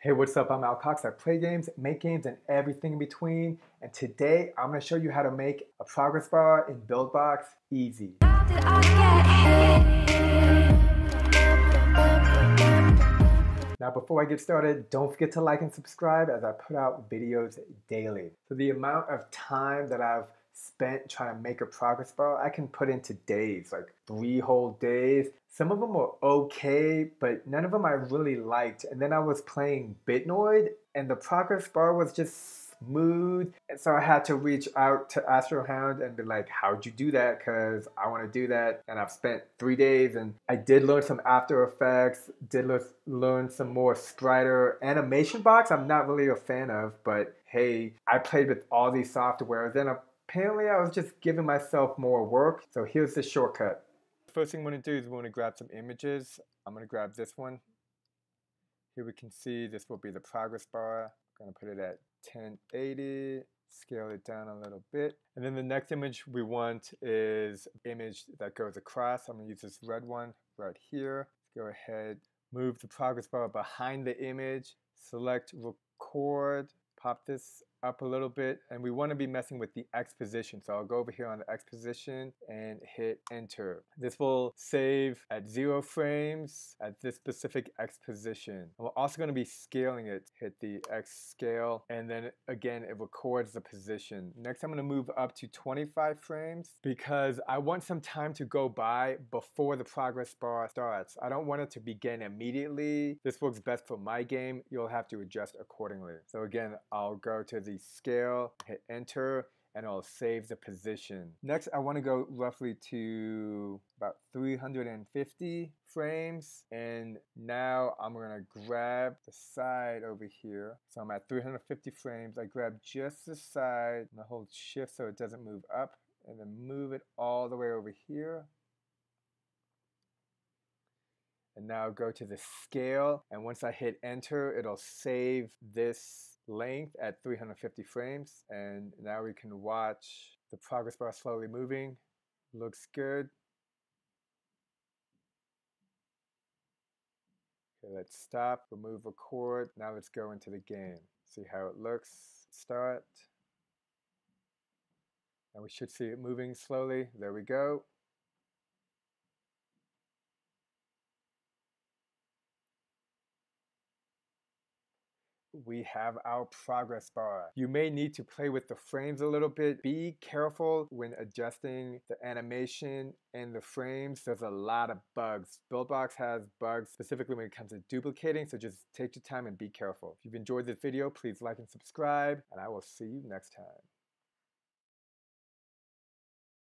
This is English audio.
Hey, what's up? I'm Al Cox. I play games, make games, and everything in between. And today, I'm going to show you how to make a progress bar in BuildBox easy. Now, before I get started, don't forget to like and subscribe as I put out videos daily. So the amount of time that I've spent trying to make a progress bar, I can put into days, like 3 whole days. Some of them were okay, but none of them I really liked. And then I was playing Bitnoid, and the progress bar was just smooth. And so I had to reach out to Astro Hound and be like, how'd you do that? Because I want to do that. And I've spent 3 days, and I did learn some After Effects, did learn some more Strider. Animation Box, I'm not really a fan of, but hey, I played with all these softwares. Then apparently, I was just giving myself more work, so here's the shortcut. First thing we want to do is we want to grab some images. I'm going to grab this one. Here we can see this will be the progress bar. I'm going to put it at 1080, scale it down a little bit. And then the next image we want is an image that goes across. I'm going to use this red one right here. Go ahead, move the progress bar behind the image, select record, pop this up a little bit, and we want to be messing with the X position. So I'll go over here on the X position and hit enter. This will save at 0 frames at this specific X position. And we're also going to be scaling it. Hit the X scale, and then again, it records the position. Next, I'm going to move up to 25 frames because I want some time to go by before the progress bar starts. I don't want it to begin immediately. This works best for my game. You'll have to adjust accordingly. So again, I'll go to the scale, hit enter, and I'll save the position. Next, I want to go roughly to about 350 frames, and now I'm going to grab the side over here. So I'm at 350 frames. I grab just the side, and I hold shift so it doesn't move up, and then move it all the way over here. And now go to the scale, and once I hit enter, it'll save this length at 350 frames. And now we can watch the progress bar slowly moving. Looks good. Okay, let's stop, remove record. Now let's go into the game. See how it looks. Start. And we should see it moving slowly. There we go. We have our progress bar. You may need to play with the frames a little bit. Be careful when adjusting the animation and the frames. There's a lot of bugs. BuildBox has bugs specifically when it comes to duplicating, so just take your time and be careful. If you've enjoyed this video, please like and subscribe, and I will see you next time.